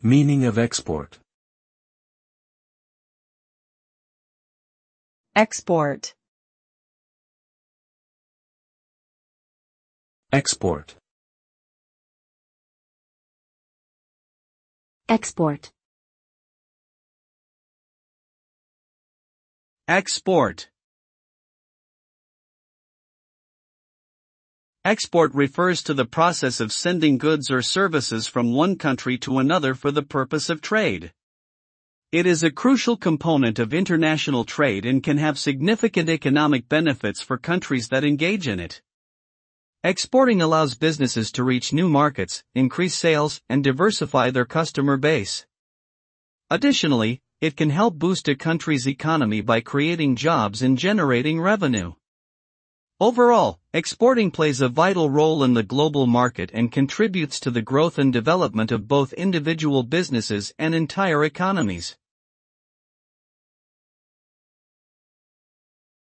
Meaning of export. Export. Export. Export. Export. Export refers to the process of sending goods or services from one country to another for the purpose of trade. It is a crucial component of international trade and can have significant economic benefits for countries that engage in it. Exporting allows businesses to reach new markets, increase sales, and diversify their customer base. Additionally, it can help boost a country's economy by creating jobs and generating revenue. Overall, exporting plays a vital role in the global market and contributes to the growth and development of both individual businesses and entire economies.